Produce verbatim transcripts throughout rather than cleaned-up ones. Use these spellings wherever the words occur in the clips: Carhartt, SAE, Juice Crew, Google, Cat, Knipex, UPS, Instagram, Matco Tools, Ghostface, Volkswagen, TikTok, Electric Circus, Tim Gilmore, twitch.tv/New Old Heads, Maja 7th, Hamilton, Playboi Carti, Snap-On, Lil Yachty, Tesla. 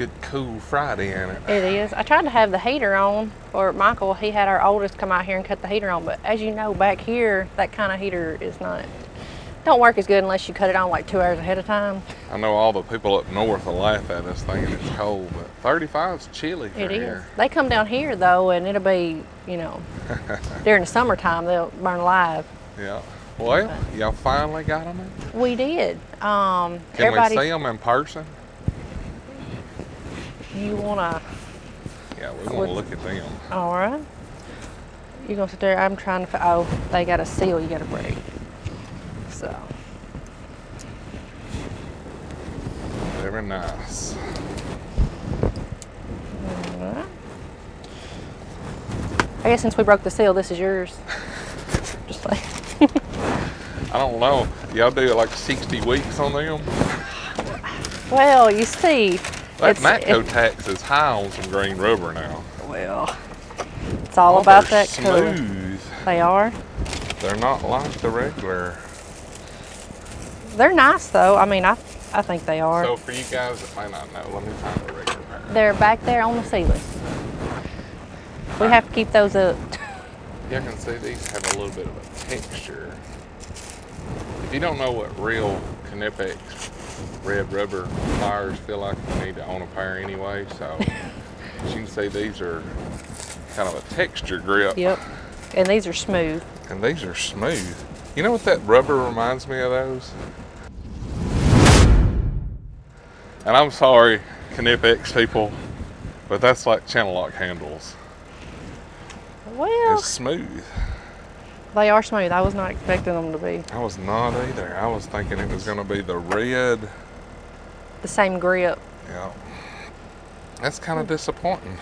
good cool Friday in it. It is. I tried to have the heater on, or Michael, he had our oldest come out here and cut the heater on, but as you know, back here, that kind of heater is not, don't work as good unless you cut it on like two hours ahead of time. I know all the people up north will laugh at us thinking it's cold, but thirty-five's chilly for it is. Here. They come down here though, and it'll be, you know, during the summertime, they'll burn alive. Yeah. Well, y'all finally got them in? We did. Um, Can we see them in person? You wanna? Yeah, we wanna look at them. All right. You're gonna sit there. I'm trying to. Oh, they got a seal. You got to break. So. Very nice. All right. I guess since we broke the seal, this is yours. Just like. I don't know. Y'all do it like sixty weeks on them? Well, you see. That Matco tax is high on some green rubber now. Well, it's all oh, about that coat. They are. They're not like the regular. They're nice though. I mean, I I think they are. So for you guys that may not know, let me find the regular pair. They're back there on the ceiling. We have to keep those up. Y'all can see these have a little bit of a texture. If you don't know what real Knipex red rubber pliers feel like, you need to own a pair anyway. So as you can see, these are kind of a texture grip. Yep. And these are smooth. And these are smooth. You know what that rubber reminds me of those? And I'm sorry, Knipex people, but that's like channel lock handles. Well. It's smooth. They are smooth. I was not expecting them to be. I was not either. I was thinking it was going to be the red. The same grip. Yeah. That's kind of disappointing.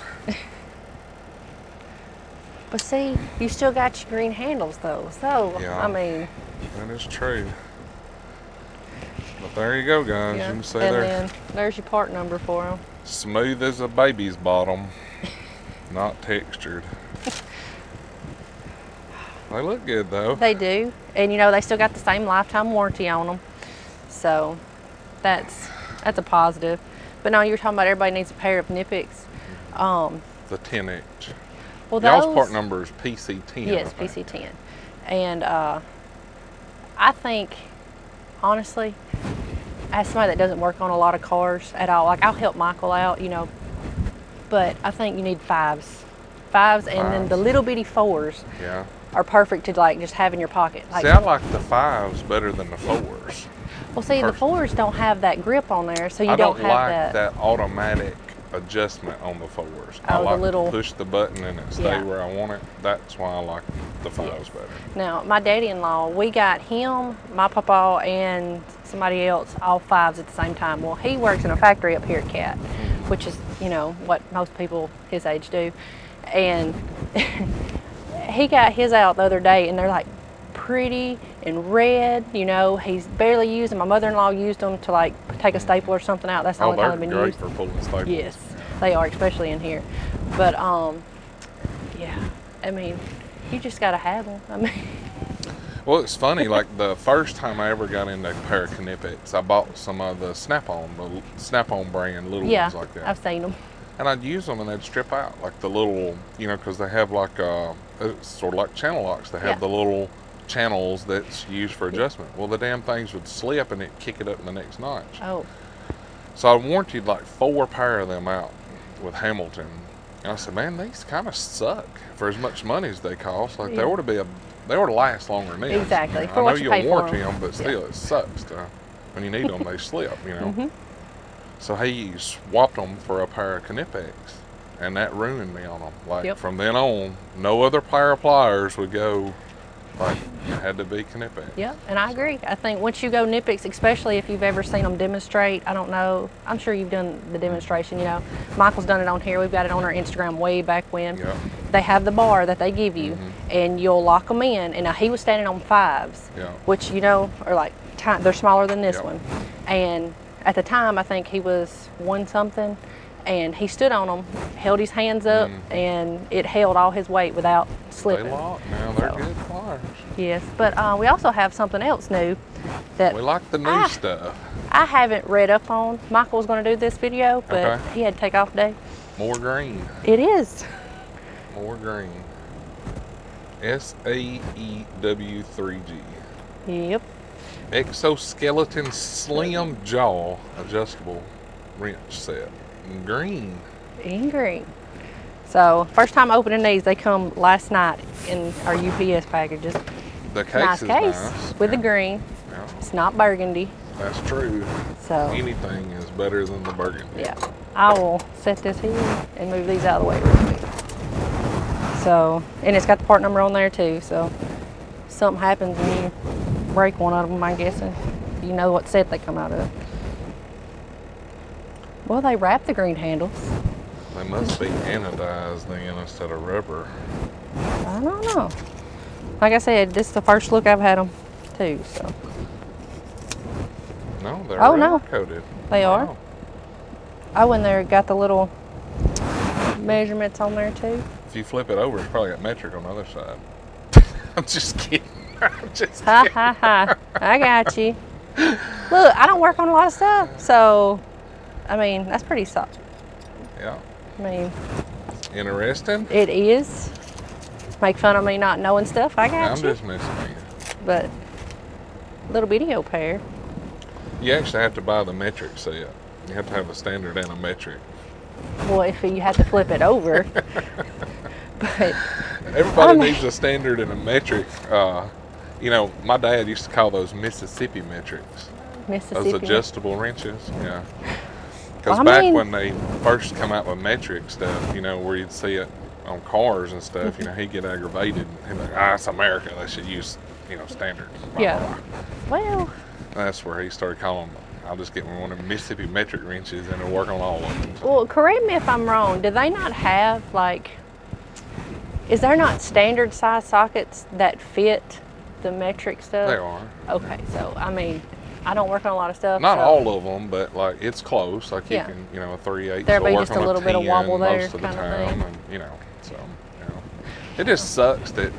But see, you still got your green handles though. So, yeah, I mean. That is true. But there you go, guys. Yeah. You can see and there. And then there's your part number for them. Smooth as a baby's bottom. Not textured. They look good though. They do. And you know, they still got the same lifetime warranty on them. So that's that's a positive. But no, you were talking about everybody needs a pair of Knipex. Um, the ten inch. Well, those, y'all's part number is P C ten. Yes, P C ten. And uh, I think, honestly, as somebody that doesn't work on a lot of cars at all, like I'll help Michael out, you know, but I think you need fives. Fives and fives. Then the little bitty fours. Yeah. Are perfect to like just have in your pocket. Like, see, I like the fives better than the fours. Well, see, personally. The fours don't have that grip on there, so you I don't, don't have like that. that automatic adjustment on the fours. Oh, I like the little, to push the button and it stay yeah. where I want it. That's why I like the fives yeah. better. Now, my daddy-in-law, we got him, my papa, and somebody else all fives at the same time. Well, he works in a factory up here at Cat, which is, you know, what most people his age do, and. He got his out the other day, and they're like pretty and red. You know, he's barely used them. My mother-in-law used them to like take a staple or something out. That's the oh, only time they've been great used. For pulling staples. Yes, they are, especially in here. But um, yeah, I mean, you just gotta have them. I mean, well, it's funny. Like the first time I ever got into a pair of Knipex, I bought some of the Snap-On, the Snap-On brand little yeah, ones like that. I've seen them. And I'd use them and they'd strip out like the little, you know, because they have like a, it's sort of like channel locks. They have yeah. the little channels that's used for adjustment. Well, the damn things would slip and it'd kick it up in the next notch. Oh. So I warranted like four pair of them out with Hamilton. And I said, man, these kind of suck for as much money as they cost. Like yeah. they ought to be a, they ought to last longer than this. Exactly. You know, for I what know you you'll pay warranty for them. them, but still, yeah. it sucks. To, when you need them, they slip, you know. Mm-hmm. So he swapped them for a pair of Knipex, and that ruined me on them. Like yep. from then on, no other pair of pliers would go. Like it had to be Knipex. Yeah, and I agree. I think once you go Knipex, especially if you've ever seen them demonstrate. I don't know. I'm sure you've done the demonstration. You know, Michael's done it on here. We've got it on our Instagram way back when. Yep. They have the bar that they give you, mm-hmm. and you'll lock them in. And now he was standing on fives, yep. which you know are like t they're smaller than this yep. one, and. At the time, I think he was one something, and he stood on them, held his hands up, mm. and it held all his weight without slipping. They lock now, they're so. Good pliers. Yes, but uh, we also have something else new. that we like the new I, stuff. I haven't read up on. Michael was going to do this video, but okay. he had to take off day. More green. It is. More green. S A E W three G. Yep. Exoskeleton Slim Jaw Adjustable Wrench Set. In green. In green. So, first time opening these, they come last night in our U P S packages. The case nice is case nice. With yeah. the green. Yeah. It's not burgundy. That's true. So anything is better than the burgundy. Yeah. I will set this here and move these out of the way real quick. So, and it's got the part number on there too. So, if something happens when you break one of them, I guess, and you know what set they come out of. Well, they wrap the green handles. They must be anodized then instead of rubber. I don't know. Like I said, this is the first look I've had them too, so. No, they're oh, no. coated. They wow. are? Oh, and they've got the little measurements on there too. If you flip it over, it's probably got metric on the other side. I'm just kidding. I'm just ha, kidding. Ha, ha. I got you. Look, I don't work on a lot of stuff, so, I mean, that's pretty solid. Yeah. I mean, interesting. It is. Make fun of me not knowing stuff. I got I'm you. I'm just messing with you. But little video pair. You actually have to buy the metric set. You have to have a standard and a metric. Well, if you had to flip it over. But everybody I'm, needs a standard and a metric. Uh, you know, my dad used to call those Mississippi metrics. Mississippi. Those adjustable wrenches. Yeah. Because well, back mean, when they first come out with metric stuff, you know, where you'd see it on cars and stuff, you know, he'd get aggravated and he'd be like, ah, it's America, they should use, you know, standards. Blah, yeah. Blah, blah. Well. That's where he started calling them, I'll just get one of the Mississippi metric wrenches and it'll work on all of them. So. Well, correct me if I'm wrong, do they not have, like, is there not standard size sockets that fit the metric stuff? They are. Okay, yeah. So, I mean, I don't work on a lot of stuff. Not so. all of them, but like it's close. Like yeah. you can, you know, a three eighths. There'll be just a little bit of wobble there, most of the time, and you know, so you know, it just sucks that.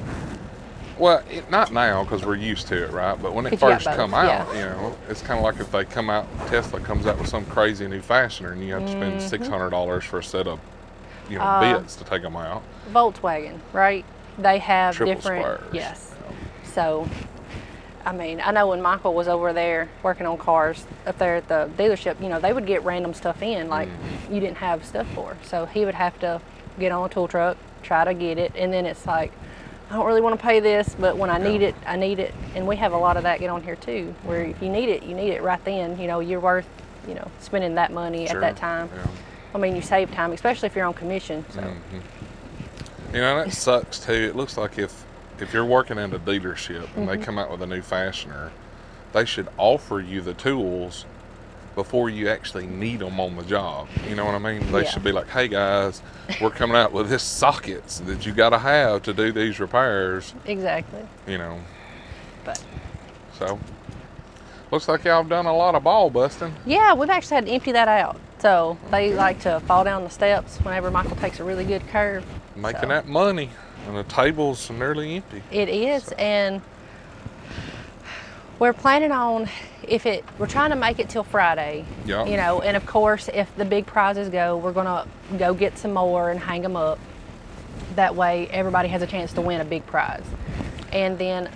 Well, it, not now because we're used to it, right? But when it first come out, yeah. you know, it's kind of like if they come out, Tesla comes out with some crazy new fastener, and you have to spend mm-hmm. six hundred dollars for a set of, you know, uh, bits to take them out. Volkswagen, right? They have Triple different. Squares, yes. You know. So. I mean, I know when Michael was over there working on cars up there at the dealership, you know, they would get random stuff in, like mm-hmm. you didn't have stuff for. So he would have to get on a tool truck, try to get it, and then it's like, I don't really want to pay this, but when I yeah. need it, I need it. And we have a lot of that get on here too, where if you need it, you need it right then. You know, you're worth, you know, spending that money sure. at that time. Yeah. I mean, you save time, especially if you're on commission. So. Mm-hmm. You know, that sucks too. It looks like if, if you're working in a dealership and mm-hmm. they come out with a new fastener, they should offer you the tools before you actually need them on the job. You know what I mean? They yeah. should be like, hey guys, we're coming out with this sockets that you got to have to do these repairs. Exactly. You know. But. So, looks like y'all have done a lot of ball busting. Yeah, we've actually had to empty that out. So, they okay. like to fall down the steps whenever Michael takes a really good curve. Making so. that money. And the table's nearly empty. It is, so. And we're planning on, if it, we're trying to make it till Friday, yep. you know, and of course, if the big prizes go, we're gonna go get some more and hang them up. That way, everybody has a chance to win a big prize. And then,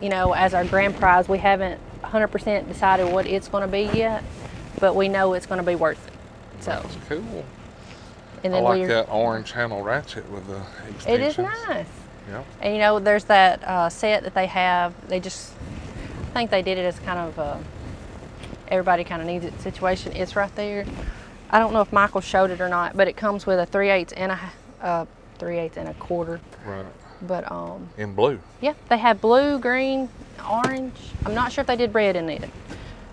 you know, as our grand prize, we haven't one hundred percent decided what it's gonna be yet, but we know it's gonna be worth it, so. That's cool. And then I like that orange handle ratchet with the extensions. It is nice. Yeah. And you know, there's that uh, set that they have. They just, I think they did it as kind of a, everybody kind of needs it situation. It's right there. I don't know if Michael showed it or not, but it comes with a three eighths and a uh, three eighths and a quarter. Right. But um. In blue. Yeah, they have blue, green, orange. I'm not sure if they did red in it.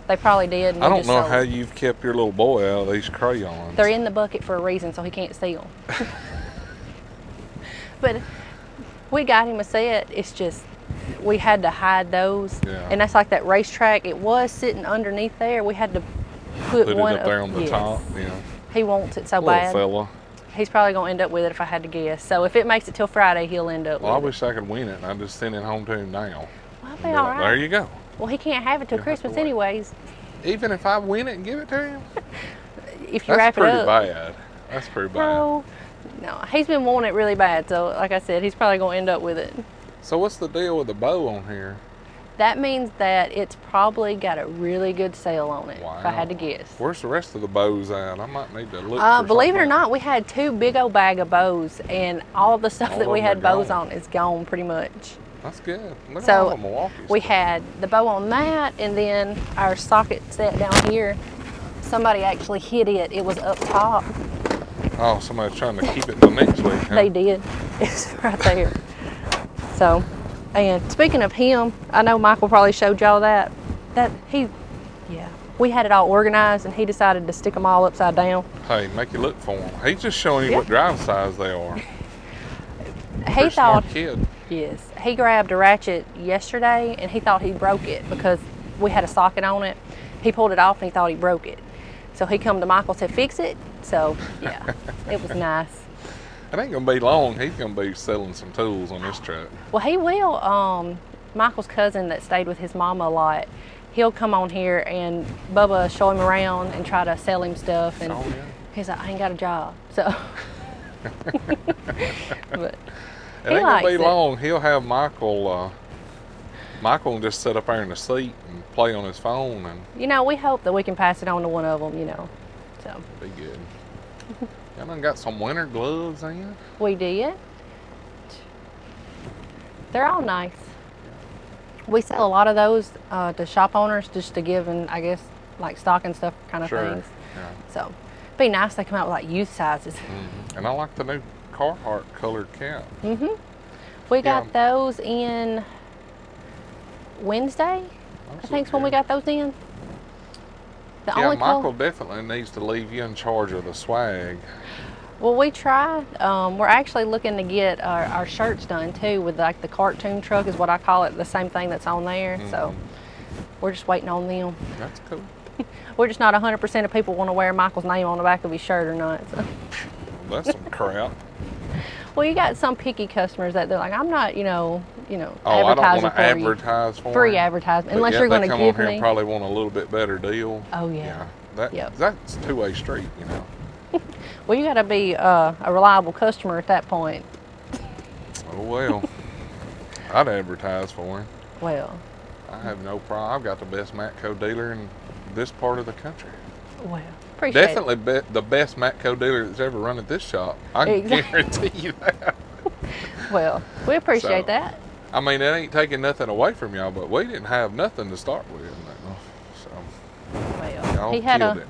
They probably did. I don't know how you've kept your little boy out of these crayons. They're in the bucket for a reason, so he can't steal. But we got him a set. It's just we had to hide those, yeah. and that's like that racetrack. It was sitting underneath there. We had to put, put one it up there on the yes. top. Yeah. He wants it so little bad. Fella. He's probably gonna end up with it if I had to guess. So if it makes it till Friday, he'll end up. Well, with I wish it. I could win it, and I just send it home to him now. Well, I'll be all right. There you go. Well, he can't have it till Christmas anyways. Even if I win it and give it to him? If you wrap it up. That's pretty bad. That's pretty bad. No, no, he's been wanting it really bad. So, like I said, he's probably going to end up with it. So what's the deal with the bow on here? That means that it's probably got a really good sale on it, wow. if I had to guess. Where's the rest of the bows at? I might need to look uh, for Believe something. It or not, we had two big old bag of bows, and all the stuff all that we had bows gone. on is gone pretty much. That's good. Look so at all the we stuff. had the bow on that, and then our socket set down here. Somebody actually hit it. It was up top. Oh, somebody's trying to keep it till next week. Huh? They did. It's right there. So... And speaking of him, I know Michael probably showed y'all that. That he, yeah, we had it all organized, and he decided to stick them all upside down. Hey, make you look for him. He's just showing you yep. what drive size they are. he thought. Kid. Yes, he grabbed a ratchet yesterday, and he thought he broke it because we had a socket on it. He pulled it off, and he thought he broke it. So he come to Michael to fix it. So yeah, it was nice. It ain't gonna be long. He's gonna be selling some tools on this truck. Well, he will. Um, Michael's cousin that stayed with his mama a lot, he'll come on here and Bubba show him around and try to sell him stuff. And oh, yeah. he's like, I ain't got a job. So, but it ain't gonna be it. long. He'll have Michael. Uh, Michael just sit up there in the seat and play on his phone. And you know, we hope that we can pass it on to one of them. You know, so be good. Y'all done got some winter gloves in? We did. They're all nice. We sell a lot of those uh, to shop owners just to give and I guess like stock and stuff kind of sure. things. Yeah. So it'd be nice they come out with like youth sizes. Mm-hmm. And I like the new Carhartt colored cap. Mm-hmm. We got yeah. those in Wednesday, That's I think's okay. when we got those in. The yeah, Michael definitely needs to leave you in charge of the swag. Well, we try. Um, we're actually looking to get our, our shirts done too with like the cartoon truck is what I call it, the same thing that's on there. Mm-hmm. So we're just waiting on them. That's cool. We're just not one hundred percent of people want to wear Michael's name on the back of his shirt or not. So. Well, that's some crap. Well, you got some picky customers that they're like, I'm not, you know, you know, oh, advertising I don't want to for advertise you. For free advertisement, unless yeah, you're going to give me. They come on here and probably want a little bit better deal. Oh yeah, yeah that, yep. that's two-way street, you know. Well, you got to be uh, a reliable customer at that point. Oh well, I'd advertise for him. Well, I have no problem. I've got the best Matco dealer in this part of the country. Well. Appreciate Definitely be the best Matco dealer that's ever run at this shop. I can exactly. guarantee you that. Well, we appreciate so, that. I mean, it ain't taking nothing away from y'all, but we didn't have nothing to start with. So, well, he had a, it.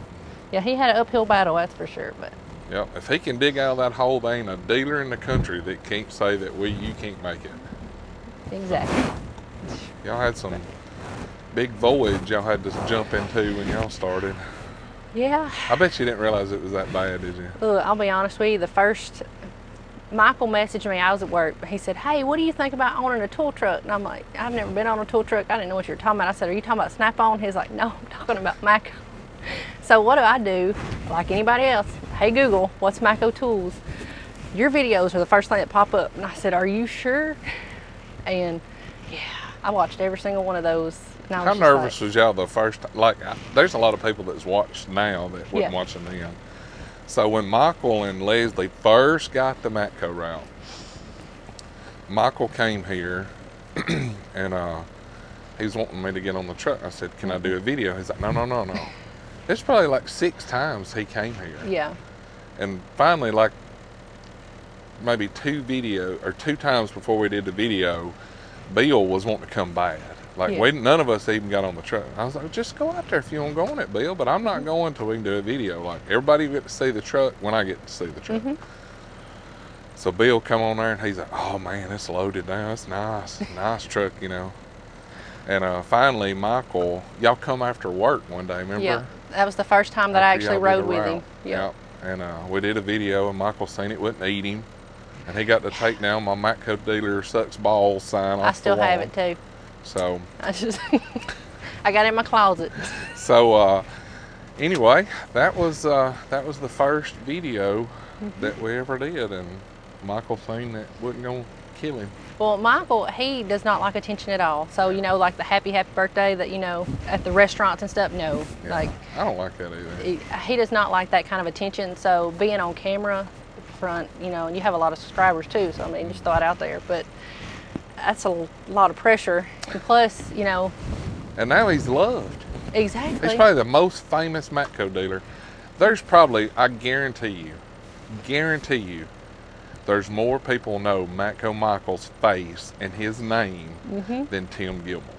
yeah, he had an uphill battle, that's for sure. But yeah, if he can dig out of that hole, there ain't a dealer in the country that can't say that we you can't make it. Exactly. Y'all had some big void y'all had to jump into when y'all started. Yeah. I bet you didn't realize it was that bad, did you? Look, I'll be honest with you. The first, Michael messaged me. I was at work. He said, hey, what do you think about owning a tool truck? And I'm like, I've never been on a tool truck. I didn't know what you were talking about. I said, are you talking about Snap-On? He's like, no, I'm talking about Matco. So what do I do? Like anybody else, hey, Google, what's Matco Tools? Your videos are the first thing that pop up. And I said, are you sure? And yeah, I watched every single one of those. How nervous like, was y'all the first time? Like, I, there's a lot of people that's watched now that wasn't yeah. watching then. So when Michael and Leslie first got the Matco route, Michael came here and uh, he was wanting me to get on the truck. I said, can I do a video? He's like, no, no, no, no. It's probably like six times he came here. Yeah. And finally, like maybe two video or two times before we did the video, Bill was wanting to come by it. Like, yeah. we, none of us even got on the truck. I was like, just go out there if you don't go on it, Bill. But I'm not going until we can do a video. Like, everybody get to see the truck when I get to see the truck. Mm-hmm. So Bill come on there, and he's like, oh, man, it's loaded now. It's nice. Nice truck, you know. And uh, finally, Michael, y'all come after work one day, remember? Yeah, that was the first time that after I actually rode with him. Yeah. Yep. And uh, we did a video, and Michael seen it wouldn't eat him. And he got to take down my Matco dealer sucks balls sign off I still the wall. have it, too. So I just I got it in my closet. So uh anyway, that was uh that was the first video mm-hmm. that we ever did, and Michael seen that wasn't gonna kill him. Well, Michael, he does not like attention at all. So, you know, like the happy, happy birthday that, you know, at the restaurants and stuff, no. Yeah, like I don't like that either. He, he does not like that kind of attention. So being on camera front, you know, and you have a lot of subscribers too. So, I mean, just throw it out there. But that's a lot of pressure. And plus, you know. And now he's loved. Exactly. He's probably the most famous Matco dealer. There's probably, I guarantee you, guarantee you, there's more people know Matco Michael's face and his name mm-hmm. than Tim Gilmore.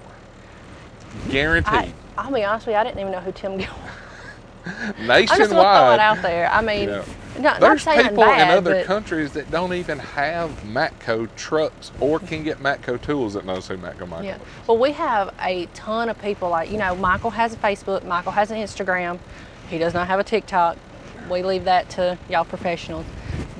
Guaranteed. I, I'll be honest with you, I didn't even know who Tim Gilmore was. Nationwide. I just want to throw it out there. I mean, yeah. not, there's not people bad, in other but... countries that don't even have Matco trucks or can get Matco tools that knows who Matco Michael yeah. is. Well, we have a ton of people. Like, you know, Michael has a Facebook. Michael has an Instagram. He does not have a TikTok. We leave that to y'all professionals.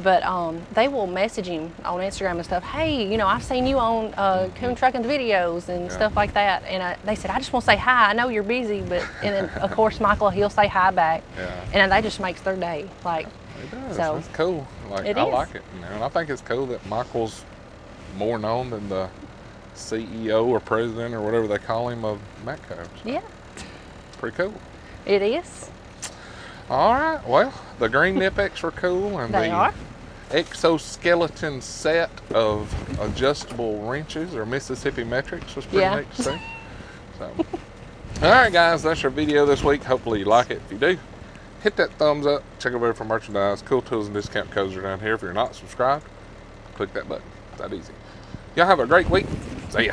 But um, they will message him on Instagram and stuff. Hey, you know, I've seen you on uh, Koon Trucking's videos and yeah. stuff like that. And I, they said, I just want to say hi. I know you're busy, but and then of course Michael, he'll say hi back, yeah. and that just makes their day. Like, it does. So it's cool. Like it I is. like it, you know. And I think it's cool that Michael's more known than the C E O or president or whatever they call him of Matco. So yeah, pretty cool. It is. All right. Well, the green Knipex were cool, and they the are. exoskeleton set of adjustable wrenches or Mississippi metrics was pretty yeah. neat to see. So, all right, guys, that's our video this week. Hopefully you like it. If you do, hit that thumbs up. Check over for merchandise. Cool tools and discount codes are down here. If you're not subscribed, click that button. It's that easy. Y'all have a great week. See ya.